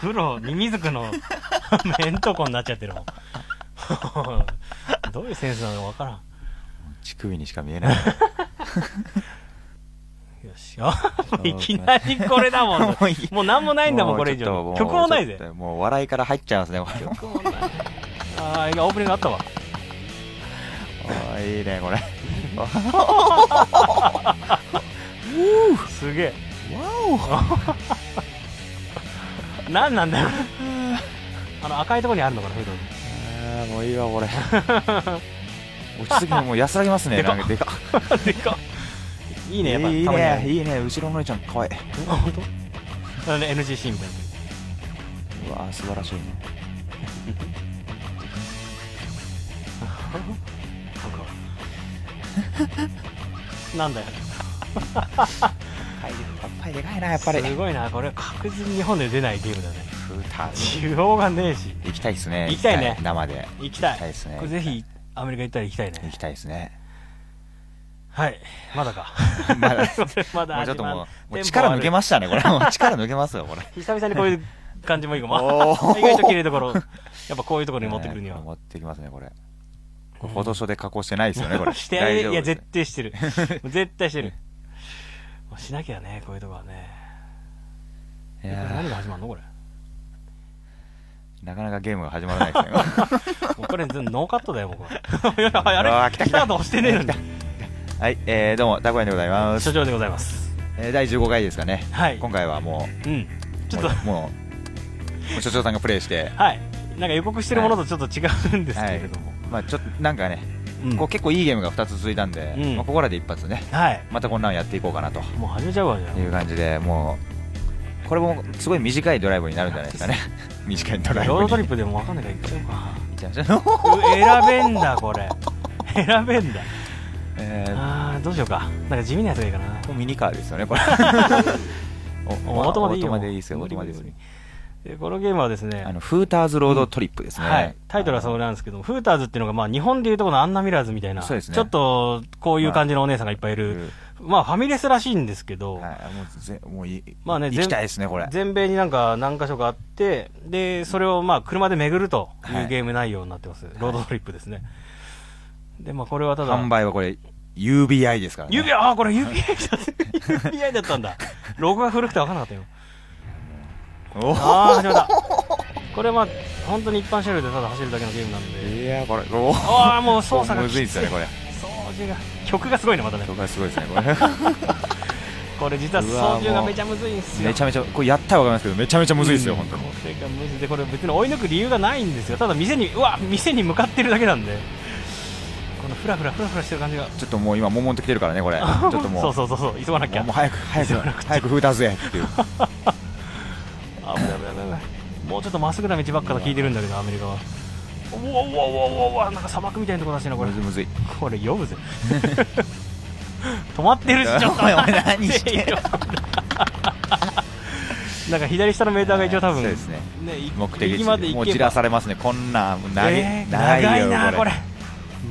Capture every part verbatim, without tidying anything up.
風呂ミミズクのメントコになっちゃってるもんどういうセンスなのか分からん。乳首にしか見えないよしよいきなりこれだもんもう、もう何もないんだもんこれ以上曲もないぜ。もう笑いから入っちゃいますね曲もないああ今オープニングあったわ。あいいねこれすげえわお何なんだよあの赤いとこにあるのかなフードに。ああもういいわこれ落ち着きももう安らぎますね。でかでかでかいいねやっぱいいねいいね。後ろの姉ちゃんかわいい本当あのね エヌジー シーンみたいな。うわー素晴らしいねなんだよはいでかいなやっぱりすごいなこれ確実に日本で出ないゲームだね。需要がねえし行きたいですね。行きたいね生で行きたいですね。これぜひアメリカ行ったら行きたいね。行きたいですね。はいまだかまだまだちょっともう力抜けましたねこれ。力抜けますよこれ。久々にこういう感じもいいかも。意外と綺麗ところやっぱこういうところに持ってくるには持ってきますねこれ。フォトショーで加工してないですよねこれ。してないいや絶対してる絶対してる。しなきゃねこういうとこはね。いや何が始まるのこれ。なかなかゲームが始まらないですね。これノーカットだよ僕は。あれ来たと押してねえんだ。はいえー、どうもたこやんでございます。所長でございます。えー、だいじゅうごかいですかね。はい。今回はもう、うん、ちょっともう所長さんがプレイして、はい。なんか予告してるものとちょっと違うんですけれども。はいまあちょっとなんかね、こう結構いいゲームがふたつ続いたんで、ここらで一発ね、またこんなのやっていこうかなともう始めちゃうわじゃんいう感じで、もうこれもすごい短いドライブになるんじゃないですかね。短いドライブロードトリップでも分かんないから行っちゃおうか。行っ選べんだこれ選べんだ。ああどうしようかなんか地味なやつがいいかな。ミニカーですよねこれ。オートマでいいよオートマでいいですよオートマでいいですよ。このゲームはですね、あのフーターズロードトリップですね、うんはい、タイトルはそれなんですけども、フーターズっていうのがまあ日本でいうとこのアンナ・ミラーズみたいな、そうですね、ちょっとこういう感じのお姉さんがいっぱいいる、まあ、ファミレスらしいんですけど、はい、もうぜもういまあね、行きたいですねこれ。全米になんか何か所かあって、でそれをまあ車で巡るというゲーム内容になってます、はい、ロードトリップですね。はい、でまあこれはただ販売はこれユービーアイ ですからね。ユービーアイ ああこれ ユービーアイ だったんだ。ロゴが古くて分からなかったよ。ああ始まった。これは本当に一般車両でただ走るだけのゲームなんで。いやこれああもう操作がきついですよねこれ。操縦が曲がすごいねまたね。曲がすごいですねこれ。これ実は操縦がめちゃむずいんですよ。めちゃめちゃこれやったら分かりますけどめちゃめちゃむずいですよ本当に。これがむずいでこれ別に追い抜く理由がないんですよ。ただ店にうわ店に向かってるだけなんでこのフラフラフラフラしてる感じがちょっともう今もんもんときてるからねこれ。ちょっともうそうそうそう急がなきゃもう早く早く早くフーターズへっていう。もうちょっとまっすぐな道ばっかと聞いてるんだけどアメリカは。おおおおおおなんか砂漠みたいなとこ出してるなこれ。むずいこれ読むぜ。止まってるしちょっと何してる。なんか左下のメーターが一応多分目的地までもうじらされますねこんな長いなこれ。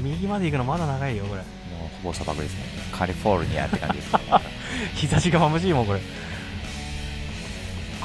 右まで行くのまだ長いよこれ。もうほぼ砂漠ですねカリフォルニアって感じですね。日差しが眩しいもんこれ。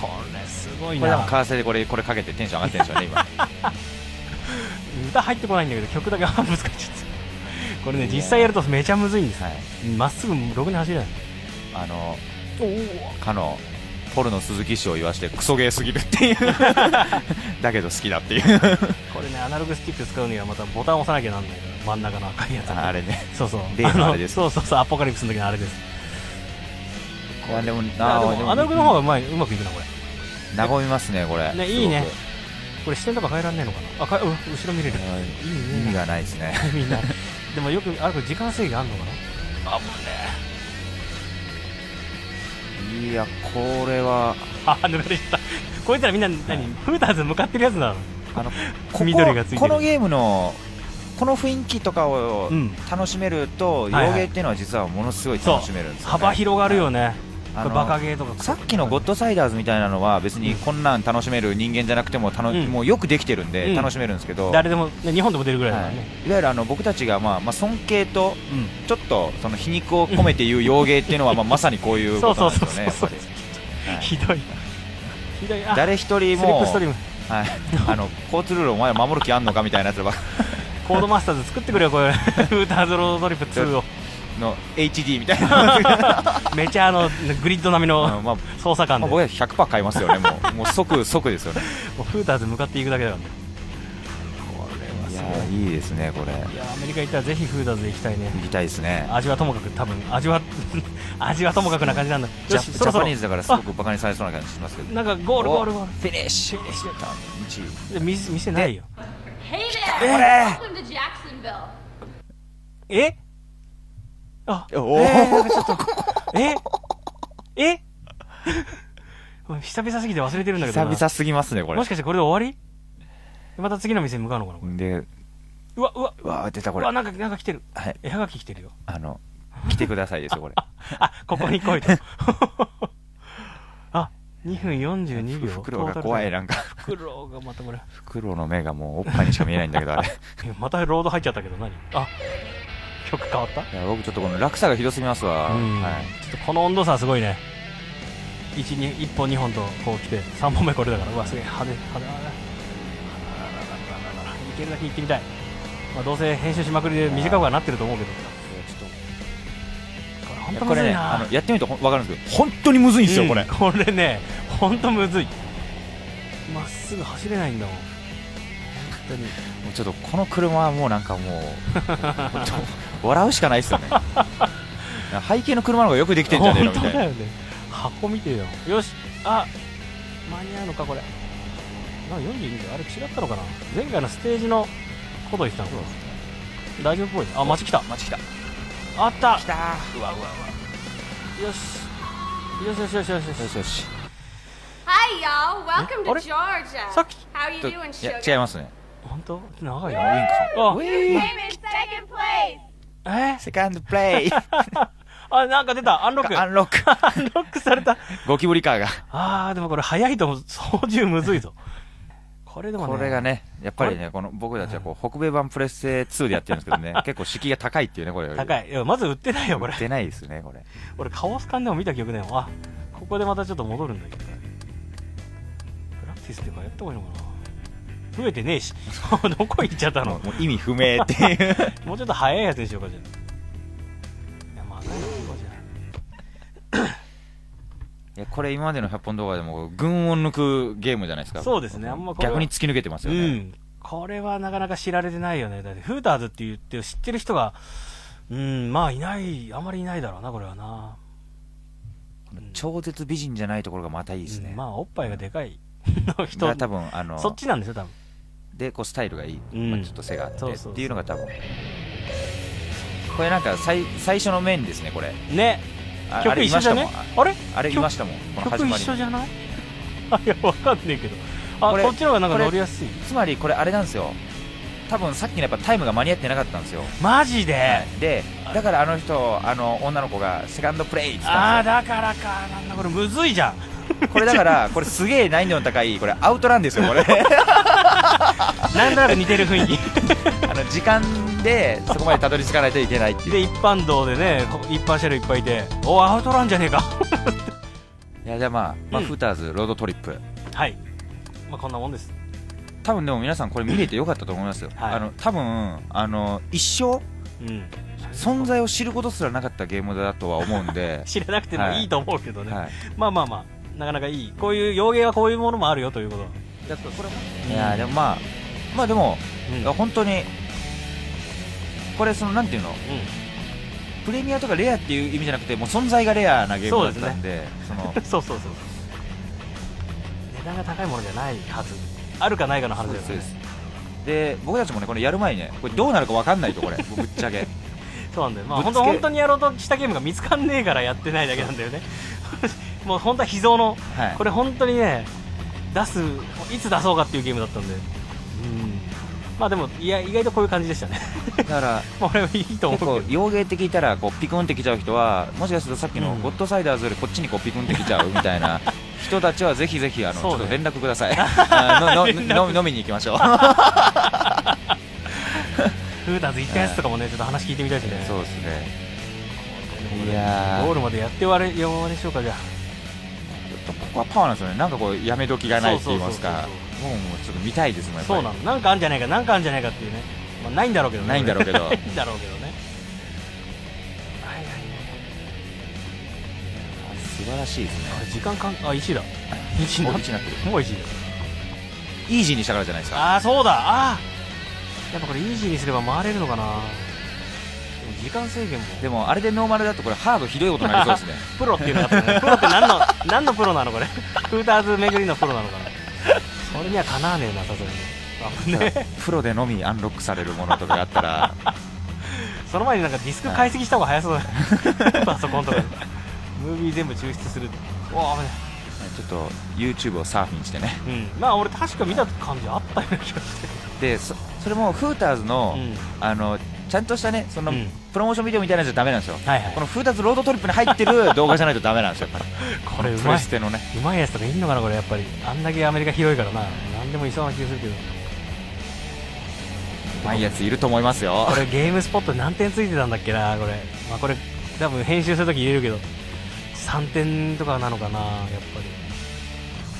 これすごいな。これ為替でこれこれかけてテンション上がってるんでしょうね今。歌入ってこないんだけど曲だけ半分使っちゃってこれね実際やるとめちゃむずいんです。まっすぐろくに走れない。あのかのポルノ鈴木氏を言わしてクソゲーすぎるっていうだけど好きだっていうこれねアナログスティック使うにはまたボタン押さなきゃなんないから真ん中の赤いやつあれね。そうそうそうそうアポカリプスの時のあれです。でもアナログの方がうまいうまくいくなこれ。和みますねこれね。いいねこれ視点とか変えられないのかな。あか後ろ見れるいいね。意味がないですねみんな。でもよくある時間制限あるのかな。あぶねいやこれはあ抜かれちゃった。こいつらみんな何フーターズ向かってるやつなの。あの緑がついてるこのゲームのこの雰囲気とかを楽しめると洋芸っていうのは実はものすごい楽しめるんです。幅広がるよねバカゲーとか。さっきのゴッドサイダーズみたいなのは別にこんなん楽しめる人間じゃなくてももうよくできてるんで楽しめるんですけど誰でも日本でも出るぐらいだからね。いわゆるあの僕たちがまあまあ尊敬とちょっとその皮肉を込めて言う洋芸っていうのはまあまさにこういうことなんですよね。ひどい誰一人も交通ルールお前ら守る気あんのかみたいなやつばコードマスターズ作ってくれよ、これウーターズロードトリップツーをの エイチディー みたいなめちゃあのグリッド並みの操作感で、まあ、僕は ひゃくパーセント 買いますよね。もうもう即即ですよね。もうフーターズ向かっていくだけだから、ね、これはすごい、いやいいですね。これいやアメリカ行ったらぜひフーターズで行きたいね。行きたいですね。味はともかく、多分味は味はともかくな感じなんだ。ジャパニーズだからすごくバカにされそうな感じしますけど、なんかゴールゴールゴールフィニッシュフィニッシュ見せ見せないよ。えあ、おえー、ちょっとええ久々すぎて忘れてるんだけど、久々すぎますねこれ。もしかしてこれで終わり？また次の店に向かうのかなこれ。で、うわうわうわ出たこれ。あなんかなんか来てる。はい。絵はがき来てるよ。あの来てくださいですよこれ。あここに来いと。あにふんよんじゅうにびょう。フクロウが怖いなんか。フクロウがまたこれ。フクロウの目がもうおっぱいにしか見えないんだけどあれ。またロード入っちゃったけど何？あ。曲変わった。いや僕ちょっとこの落差がひどすぎますわ。はい、ちょっとこの温度差はすごいね。いっぽんにほんとこう来てさんぼんめこれだから、うわすげえ派手派手派手。いけるだけ行ってみたい。まあどうせ編集しまくりで短くはなってると思うけど、ちょっとこれねあのやってみると分かるんですけど本当にむずいんですよこれ。これね本当むずい。まっすぐ走れないんだもん本当に。ちょっとこの車はもうなんかもう笑うしかないですよね。背景の車の方がよくできてんじゃねえのみたいな。箱見てよ。よし、あ、間に合うのかこれ。なよんじゅうにびょうあれ違ったのかな。前回のステージのこと言ってたの。大丈夫っぽい。あ、街来た。街来た。あった。来た。うわうわうわ。よし。よしよしよしよしよしよし。Hi y'all, welcome to Georgia. How you doing, sugar? いや違いますね。本当長いな。ウィンクさん。あ、ウィンク。え、セカンドプレイ。あ、なんか出た。アンロック。アンロック。アンロックされた。ゴキブリカーが。ああ、でもこれ早いと操縦むずいぞ。これでもね。これがね、やっぱりね、この僕たちはこう北米版プレステツーでやってるんですけどね、結構敷居が高いっていうねこれ。高い。いやまず売ってないよこれ。売ってないですねこれ。俺カオス缶でも見た記憶ね。あ、ここでまたちょっと戻るんだけど。プラクティスってかやった方がいいのかな。増えてねえしどこ行っちゃったの。もう意味不明っていう。もうちょっと早いやつにしようかじゃあ。いやまあないじゃん。これ今までのひゃっぽん動画でも群を抜くゲームじゃないですか。そうですね。あんま逆に突き抜けてますよね、うん、これはなかなか知られてないよね。だってフーターズって言って知ってる人がうんまあいない、あまりいないだろうなこれはな。超絶美人じゃないところがまたいいですね、うん、まあおっぱいがでかいの人が多分あのそっちなんですよ多分。でこうスタイルがいい、まあ、ちょっと背があってっていうのが多分これなんか最最初の面ですねこれね。曲一緒じゃねあれ。あれいましたもんこの始まり。曲一緒じゃない。あいやわかんねえけど、あこっちの方がなんか乗りやすい。つまりこれあれなんですよ多分さっきのやっぱタイムが間に合ってなかったんですよマジで、はい、でだからあの人あの女の子がセカンドプレイって言ったんですよ。ああだからかなんだこれむずいじゃんこれだからこれすげえ難易度の高いこれアウトランですよこれ。なんとなく似てる雰囲気。あの時間でそこまでたどり着かないといけないっていう。で一般道でね一般車両いっぱいいておアウトランじゃねえか。いやじゃあまあ、まあうん、フーターズロードトリップはい、まあ、こんなもんです。多分でも皆さんこれ見れてよかったと思いますよ、はい、あの多分あの一生、うん存在を知ることすらなかったゲームだとは思うんで知らなくてもいいと思うけどね、はい、まあまあまあなかなかいいこういう洋芸はこういうものもあるよということだからこれもいやでもまあまあでも、うん、本当にこれそのなんていうの、うん、プレミアとかレアっていう意味じゃなくてもう存在がレアなゲームだったんでそうそうそう値段が高いものじゃないはずあるかないかの話ですよね。で僕たちもねこれやる前にねこれどうなるか分かんないとこれぶっちゃけそうなんだよ。まあ本当本当にやろうとしたゲームが見つかんねえからやってないだけなんだよね。もう本当は秘蔵の、はい、これ本当にね出すいつ出そうかっていうゲームだったんで、うん、まあでもいや意外とこういう感じでしたね。だから俺はいいと思うけど結構洋芸って聞いたらこうピクンってきちゃう人はもしかするとさっきのゴッドサイダーズよりこっちにこうピクンってきちゃうみたいな人たちはぜひぜひあのちょっと連絡ください。飲みに行きましょう。フーターズ行ったやつとかもね、ちょっと話聞いてみたいですね。そうですね。いやー、ゴールまでやって終わりしようかじゃあ。とここはパワーなんですよね。なんかこうやめ時がないって言いますか、もうちょっと見たいですもんね。そうなの、なんかあるんじゃないか、なんかあるんじゃないかっていうね、まあ、ないんだろうけどね、ないんだろうけどないんだろうけどね、はいはいはい、素晴らしいですね。時間かん、あ、いちだ、いちになってる、もういちだ、イージーにしたからじゃないですか。ああ、そうだ、ああ、やっぱこれイージーにすれば回れるのかな。時間制限もでもあれでノーマルだとこれハードひどいことになりそうですねプロっていうのがあってね、プロって何の何のプロなのこれフーターズ巡りのプロなのかなそれにはかなわねえな、さすがにプロでのみアンロックされるものとかがあったらその前になんかディスク解析した方が早そうだねパソコンとかムービー全部抽出する。おお、危ない。ちょっと YouTube をサーフィンしてね、うん、まあ俺確か見た感じあったような気がしてで そ, それもフーターズの、うん、あのちゃんとしたね、その、うん、プロモーションビデオみたいなやつじゃダメなんですよ、はいはい、このフーターズロードトリップに入ってる動画じゃないとダメなんですよこれうまい、ね、うまいやつとかいいのかなこれ。やっぱりあんだけアメリカ広いからな、何でもいそうな気がするけど、うまいやついると思いますよ。これゲームスポット何点ついてたんだっけなこれ、まあ、これ多分編集するとき入れるけどさんてんとかなのかなやっぱり。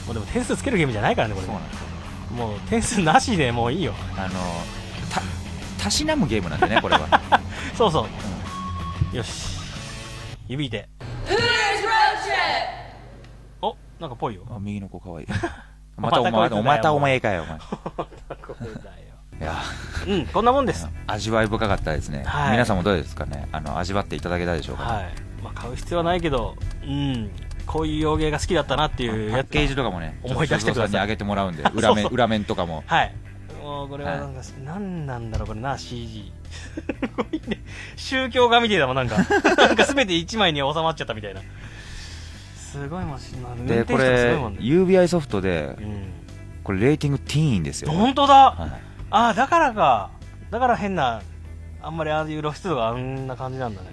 もうでも点数つけるゲームじゃないからねこれ。そうなんですよ、もう点数なしでもういいよ、あのたたしなむゲームなんでねこれはそうそう、うん、よし指でお、なんかぽいよ、あ、右の子かわいいまたお前またお前かよお前いや、うん、こんなもんです。味わい深かったですね、はい、皆さんもどうですかね、あの味わっていただけたでしょうか、ね、はい、まあ、買う必要はないけど、うん、こういう洋芸が好きだったなっていうやつ、パッケージとかもね思い出してください、にあげてもらうんで裏面、裏面とかも、はい、これはなんか何なんだろうこれな シージー すごいね、宗教画みたいだもん、なんかなんか全ていちまいに収まっちゃったみたいな、すごいマシンなんで、これ ユービーアイ ソフトでこれレーティングティーンですよ。本当だ、ああ、だからか、だから変な、あんまりああいう露出度があんな感じなんだね。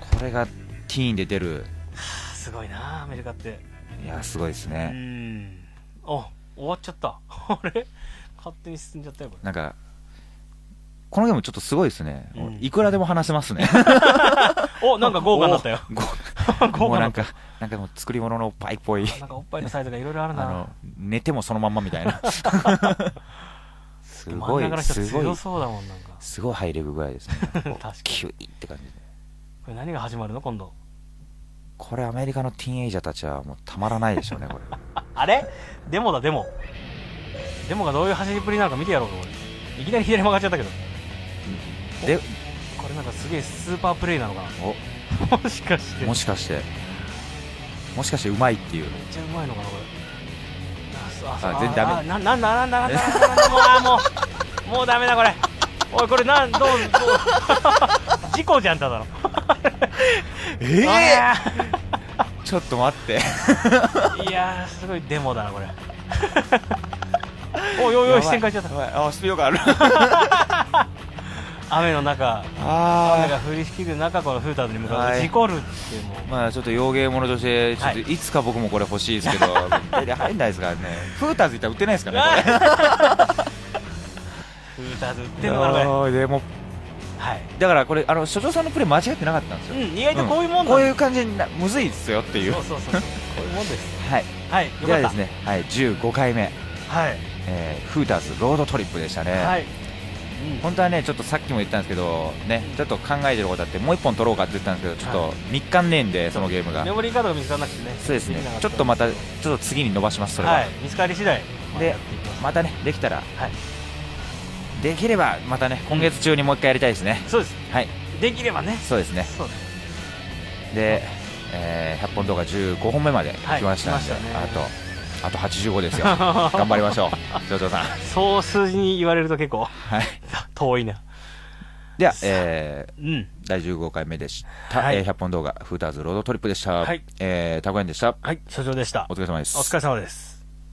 これがティーンで出る、すごいなアメリカって。いやすごいですね。うん、あ、終わっちゃった、あれ勝手に進んじゃったよこれ。なんかこのゲームちょっとすごいですね、うん、いくらでも話せますねお、なんか豪華になったよもうなんかなんかもう作り物のおっぱいっぽいなんかおっぱいのサイズがいろいろあるな、あの寝てもそのまんまみたいなすごいすごいすごいハイレベルぐらいですねキュイって感じで。これ何が始まるの今度、これアメリカのティーンエイジャーたちはもうたまらないでしょうねこれあれデモだデモ、デモがどういう走りっぷりなのか見てやろうか。いきなり左曲がっちゃったけど、でこれなんかすげえスーパープレイなのかなもしかしてもしかしてもしかしてうまいっていう、めっちゃうまいのかなこれ。あ、全然ダメ、なんなんなんなんなんなん、もうもうダメだこれ、おいこれなん、どう事故じゃんただのええ、ちょっと待って、いやすごいデモだなこれおいおいおい、視線変えちゃった、あ、スピードがある雨の中、雨が降りしきる中、このフーターズに向かって事故るっていう、もうまあちょっと洋芸者としてちょっといつか僕もこれ欲しいですけど、手で入んないですからねフーターズいったら売ってないですからねフーターズ売ってるのかな。でもだからこれあの所長さんのプレー間違ってなかったんですよ、意外とこういうもん、こういう感じにむずいですよっていう、そうそうそう、こういうもんです。はい、ではですね、じゅうごかいめ、はい、えー、フーターズロードトリップでしたね、はい、うん、本当はね、ちょっとさっきも言ったんですけど、ね、うん、ちょっと考えてることあって、もういっぽん取ろうかって言ったんですけど、ちょっとみっかんねえんで、はい、そのゲームが、メモリーカードが見つからなくてね、そうですね、ちょっとまた、ちょっと次に伸ばします、それは、はい、見つかり次第で、またね、できたら、はい、できれば、またね、今月中にもういっかいやりたいですね、そうです、はい、できればね、そうですね、そうですで、えー、ひゃっぽん動画じゅうごほんめまで来ましたんで、はい、あと。あとはちじゅうごですよ頑張りましょう所長さん、そう数字に言われると結構、はい、遠いな。では、えーうん、だいじゅうごかいめでした、はい、えー、ひゃっぽん動画フーターズロードトリップでした、はい、えー、たこやんでした、はい、所長でした、お疲れ様です。お疲れ様です。